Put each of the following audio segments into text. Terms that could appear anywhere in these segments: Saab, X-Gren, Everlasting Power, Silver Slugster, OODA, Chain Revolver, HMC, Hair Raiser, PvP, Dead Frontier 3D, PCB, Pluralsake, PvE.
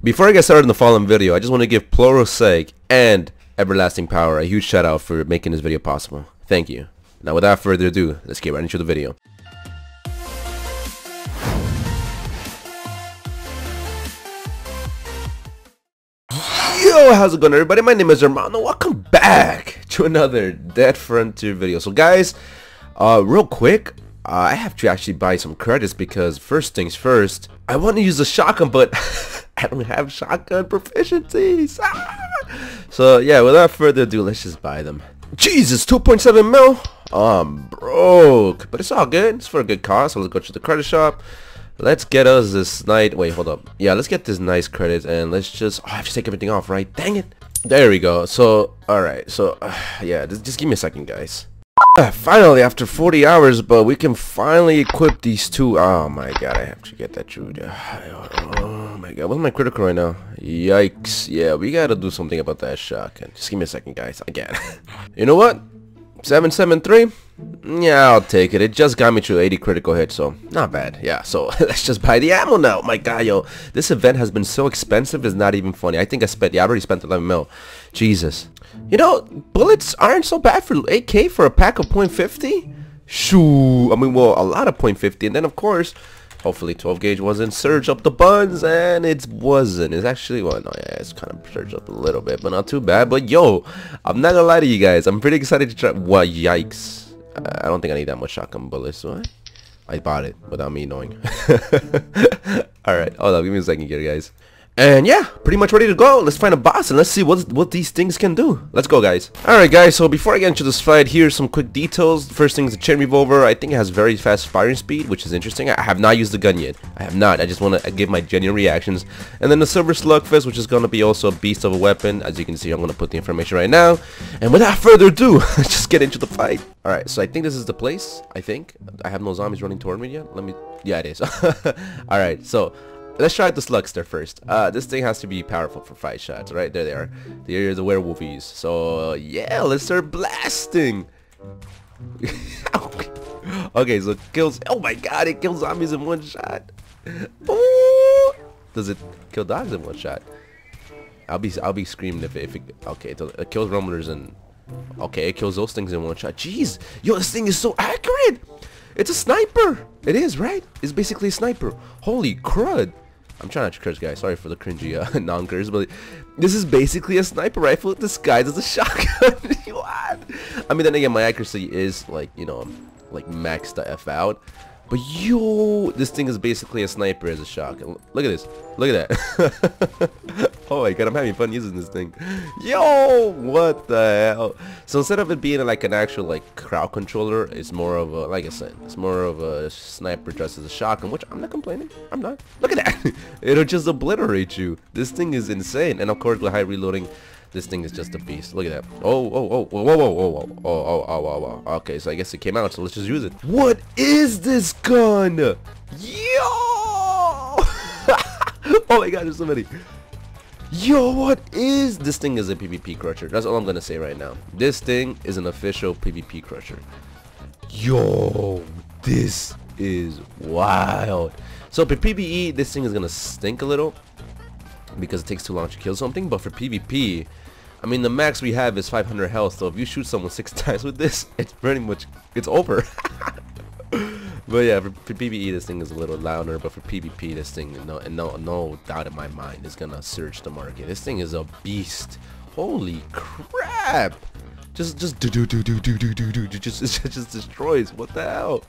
Before I get started in the following video, I just want to give Pluralsake and Everlasting Power a huge shout out for making this video possible. Thank you. Now without further ado, let's get right into the video. Yo, how's it going everybody? My name is Armando. Welcome back to another Dead Frontier video. So guys, real quick, I have to actually buy some credits because first things first, I want to use a shotgun, but I don't have shotgun proficiencies. So yeah, without further ado, let's just buy them. Jesus, 2.7 mil? I'm broke, but it's all good. It's for a good cause. So let's go to the credit shop. Let's get us this night. Wait, hold up. Yeah, let's get this nice credit and let's just. Oh, I have to take everything off, right? Dang it. There we go. So, all right. So, yeah, just give me a second, guys. Finally, after 40 hours, but we can finally equip these two. Oh my god, I have to get that dude. Oh my god, what's my critical right now? Yikes. Yeah, we gotta do something about that shotgun. Just give me a second, guys. Again. You know what? 773? Yeah, I'll take it. It just got me to 80 critical hits, so not bad. Yeah, so let's just buy the ammo now. My god, yo. This event has been so expensive, it's not even funny. I think I spent, yeah, I already spent 11 mil. Jesus. You know, bullets aren't so bad for 8k for a pack of .50. Shoo. I mean, well, a lot of .50. And then, of course, hopefully 12 gauge wasn't surged up the buns, and it wasn't. It's actually, well, no, yeah, it's kind of surged up a little bit, but not too bad. But yo, I'm not gonna lie to you guys. I'm pretty excited to try. Well, yikes. I don't think I need that much shotgun bullets, so I bought it without me knowing. Alright, hold up, give me a second here, guys. And yeah, pretty much ready to go. Let's find a boss and let's see what these things can do. Let's go, guys. Alright, guys, so before I get into this fight, here's some quick details. First thing is the Chain Revolver. I think it has very fast firing speed, which is interesting. I have not used the gun yet. I have not. I just want to give my genuine reactions. And then the Silver Slugfest, which is going to be also a beast of a weapon. As you can see, I'm going to put the information right now. And without further ado, let's just get into the fight. Alright, so I think this is the place, I think. I have no zombies running toward me yet. Let me... Yeah, it is. Alright, so... Let's try out the Slugster first. This thing has to be powerful for 5 shots, right? There they are. They're the werewolfies. So, yeah, let's start blasting. Okay, so kills... Oh my god, it kills zombies in one shot. Ooh. Does it kill dogs in one shot? I'll be screaming if it... Okay, it kills rumblers and... Okay, it kills those things in one shot. Jeez, yo, this thing is so accurate. It's a sniper. It is, right? It's basically a sniper. Holy crud. I'm trying not to curse, guys. Sorry for the cringy non-curse, but this is basically a sniper rifle disguised as a shotgun. What? I mean, then again, my accuracy is like, you know, like maxed the F out. But yo, this thing is basically a sniper as a shotgun. Look at this. Look at that. Oh my god, I'm having fun using this thing. Yo, what the hell? So instead of it being like an actual like crowd controller, it's more of a, like I said, it's more of a sniper dressed as a shotgun, which I'm not complaining. I'm not. Look at that. It'll just obliterate you. This thing is insane. And of course, with high reloading, this thing is just a beast. Look at that. Oh, oh, oh, whoa, whoa, whoa, whoa, whoa, oh, oh, oh, oh. Okay, so I guess it came out, so let's just use it. What is this gun? Yo! Oh my god, there's so many. Yo, what is... This thing is a PvP crusher. That's all I'm gonna say right now. This thing is an official PvP crusher. Yo, this is wild. So for PvE, this thing is gonna stink a little, because it takes too long to kill something, but for PvP, I mean, the max we have is 500 health, so if you shoot someone 6 times with this, it's pretty much, it's over. But yeah, for PvE, this thing is a little louder, but for PvP, this thing, no doubt in my mind, is gonna surge the market. This thing is a beast. Holy crap! Just do, just destroys. What the hell?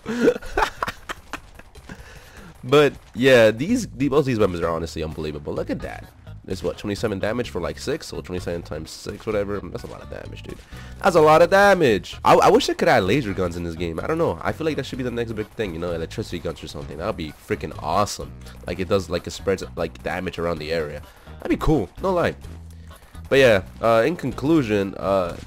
But yeah, both these weapons are honestly unbelievable. Look at that. It's what, 27 damage for like 6, so 27 times 6, whatever. That's a lot of damage, dude. That's a lot of damage. I wish I could add laser guns in this game. I don't know. I feel like that should be the next big thing, you know, electricity guns or something. That would be freaking awesome. Like it does, like it spreads like damage around the area. That'd be cool, no lie. But yeah, in conclusion,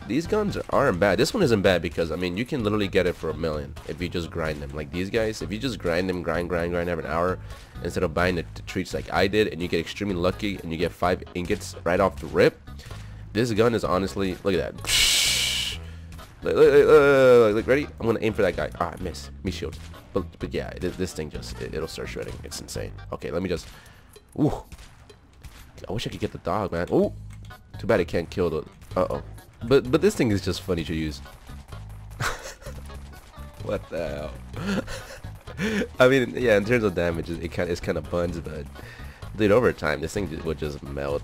these guns aren't bad. This one isn't bad because, I mean, you can literally get it for $1 million if you just grind them. Like these guys, if you just grind them, grind every hour, instead of buying the treats like I did, and you get extremely lucky and you get 5 ingots right off the rip, this gun is honestly, look at that. Look, ready? I'm going to aim for that guy. Ah, I missed. Me shield. But yeah, this thing just, it'll start shredding. It's insane. Okay, let me just, ooh. I wish I could get the dog, man. Oh, too bad it can't kill the. Uh-oh. But this thing is just funny to use. What the hell? I mean, yeah, in terms of damage, it's kind of buns, but dude, over time, this thing would just melt.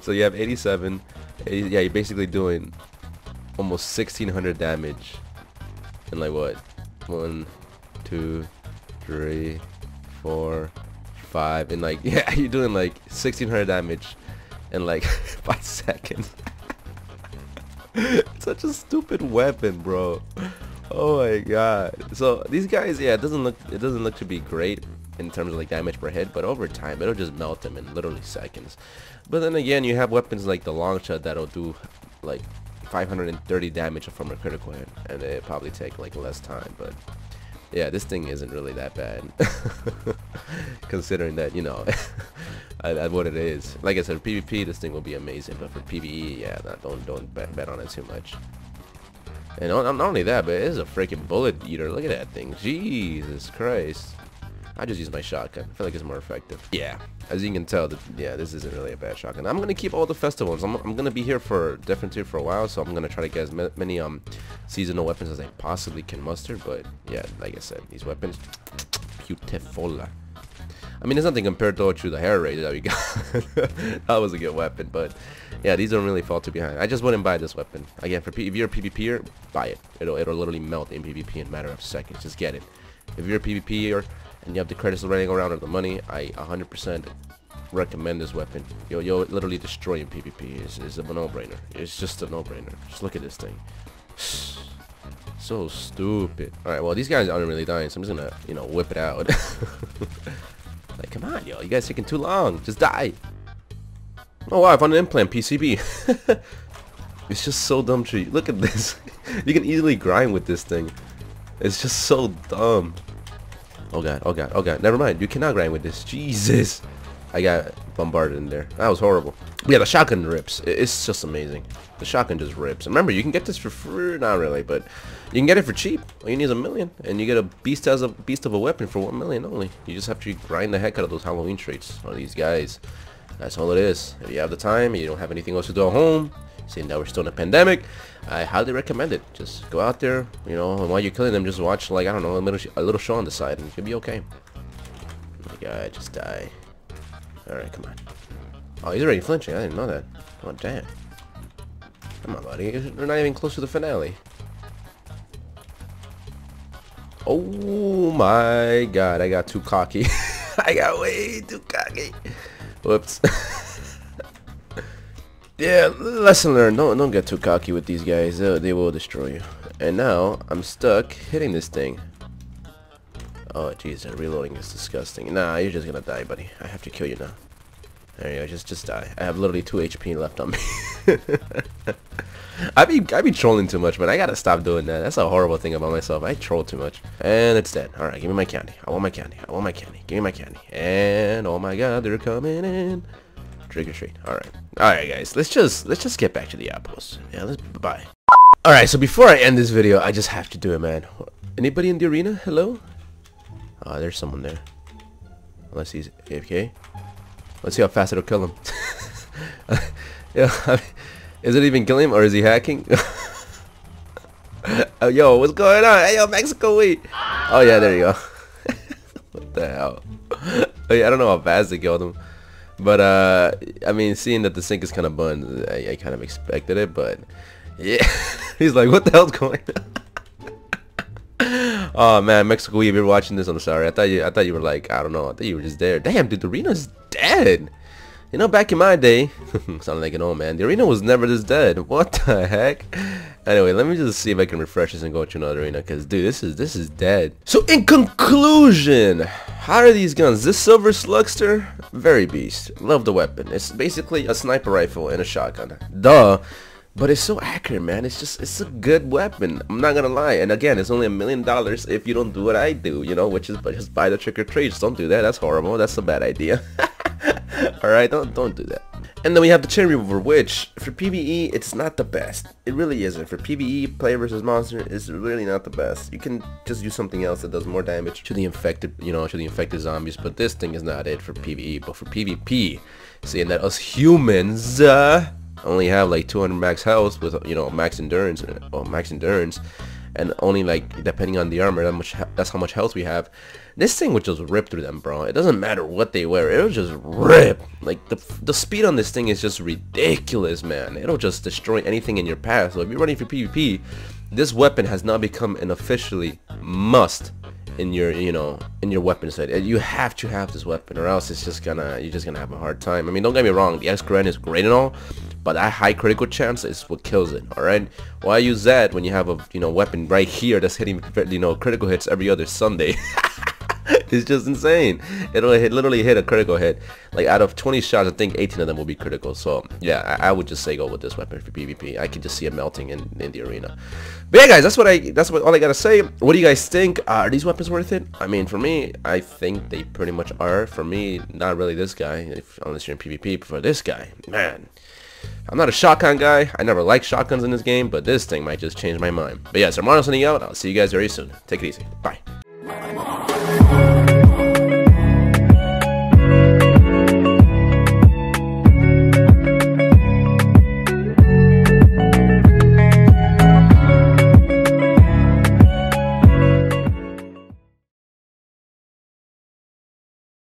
So you have 87. Yeah, you're basically doing almost 1,600 damage in like what? 1, 2, 3, 4, 5, and like, yeah, you're doing like 1,600 damage in like 5 seconds. Such a stupid weapon, bro. Oh my god. So these guys, yeah, it doesn't look to be great in terms of like damage per hit, but over time it'll just melt them in literally seconds. But then again, you have weapons like the long shot that'll do like 530 damage from a critical hit, and it probably take like less time. But yeah, this thing isn't really that bad, considering that, you know, at what it is. Like I said, for PvP, this thing will be amazing, but for PvE, yeah, don't bet on it too much. And not only that, but it is a freaking bullet eater. Look at that thing. Jesus Christ. I just use my shotgun. I feel like it's more effective. Yeah, as you can tell, yeah, this isn't really a bad shotgun. I'm gonna keep all the festivals. I'm gonna be here for Definitely for a while, so I'm gonna try to get as many seasonal weapons as I possibly can muster. But yeah, like I said, these weapons, beautiful. I mean, it's nothing compared though to the Hair Raiser that we got. That was a good weapon, but yeah, these don't really fall too behind. I just wouldn't buy this weapon. Again, if you're a PvPer, buy it. It'll literally melt in PvP in a matter of seconds. Just get it. If you're a PvPer and you have the credits running around or the money, I 100% recommend this weapon. You'll literally destroy in PvP. It's a no-brainer. It's just a no-brainer. Just look at this thing. So stupid. All right, well, these guys aren't really dying, so I'm just gonna, you know, whip it out. Like, come on, yo, you guys taking too long. Just die. Oh wow, I found an implant PCB. It's just so dumb to you. Look at this. You can easily grind with this thing. It's just so dumb. Oh god, oh god, oh god. Never mind. You cannot grind with this. Jesus. I got bombarded in there. That was horrible. Yeah, the shotgun rips. It's just amazing. The shotgun just rips. And remember, you can get this for free. Not really, but you can get it for cheap. All you need is $1 million. And you get a beast of a weapon for $1 million only. You just have to grind the heck out of those Halloween traits on these guys. That's all it is. If you have the time, you don't have anything else to do at home, seeing that we're still in a pandemic, I highly recommend it. Just go out there, you know, and while you're killing them, just watch, like, I don't know, a little show on the side, and you'll be okay. Oh my god, just die. Alright, come on. Oh, he's already flinching. I didn't know that. Oh, damn. Come on, buddy. We're not even close to the finale. Oh my god, I got too cocky. I got way too cocky. Whoops. Yeah, lesson learned. Don't get too cocky with these guys. They will destroy you. And now I'm stuck hitting this thing. Oh jeez, reloading is disgusting. Nah, you're just gonna die, buddy. I have to kill you now. There you go. Just die. I have literally 2 HP left on me. I be trolling too much, man. I gotta stop doing that. That's a horrible thing about myself. I troll too much. And it's dead. All right, give me my candy. I want my candy. I want my candy. Give me my candy. And oh my god, they're coming in. Trick or treat. All right, guys. Let's just get back to the outpost. Yeah, let's bye. All right. So before I end this video, I just have to do it, man. Anybody in the arena? Hello? Ah, there's someone there. Unless he's AFK. Let's see how fast it'll kill him. Yeah, I mean, is it even killing him or is he hacking? Oh, yo, what's going on? Hey, yo, Mexico weed. Oh yeah, there you go. What the hell? Oh, yeah, I don't know how fast it killed him. But, I mean, seeing that the sink is kind of bunned, I kind of expected it, but, yeah, he's like, what the hell's going on? Oh, man, Mexico, if you're watching this, I'm sorry. I thought you were like, I don't know, I thought you were just there. Damn, dude, the arena's dead. You know, back in my day, sounded like an old man, the arena was never this dead. What the heck? Anyway, let me just see if I can refresh this and go to another arena, because, dude, this is dead. So, in conclusion, how are these guns? This Silver Slugster, very beast. Love the weapon. It's basically a sniper rifle and a shotgun. Duh. But it's so accurate, man. It's a good weapon. I'm not gonna lie. And again, it's only $1 million if you don't do what I do, you know, which is just buy the trick or treats. Don't do that. That's horrible. That's a bad idea. All right, don't do that. And then we have the Chain Revolver, which for PvE it's not the best. It really isn't. For PvE, player versus monster, is really not the best. You can just use something else that does more damage to the infected, to the infected zombies. But this thing is not it for PvE. But for PvP, seeing that us humans only have like 200 max health with max endurance, and only like, depending on the armor, that's how much health we have. This thing would just rip through them, bro. It doesn't matter what they wear, it'll just rip. Like the speed on this thing is just ridiculous, man. It'll just destroy anything in your path. So if you're running for PvP, this weapon has now become an officially must in your in your weapon set. You have to have this weapon, or else it's just gonna, you're just gonna have a hard time. I mean, don't get me wrong, the X-Gren is great and all, but that high critical chance is what kills it. All right, why use that when you have a weapon right here that's hitting critical hits every other Sunday? It's just insane. It'll literally hit a critical hit. Like out of 20 shots, I think 18 of them will be critical. So yeah, I would just say go with this weapon for PvP. I could just see it melting in the arena. But yeah, guys, that's all I gotta say. What do you guys think? Are these weapons worth it? I mean, for me, I think they pretty much are. For me, not really this guy, unless you're in PvP. But for this guy, man, I'm not a shotgun guy. I never liked shotguns in this game, but this thing might just change my mind. But yeah, so I'm signing out. I'll see you guys very soon. Take it easy. Bye.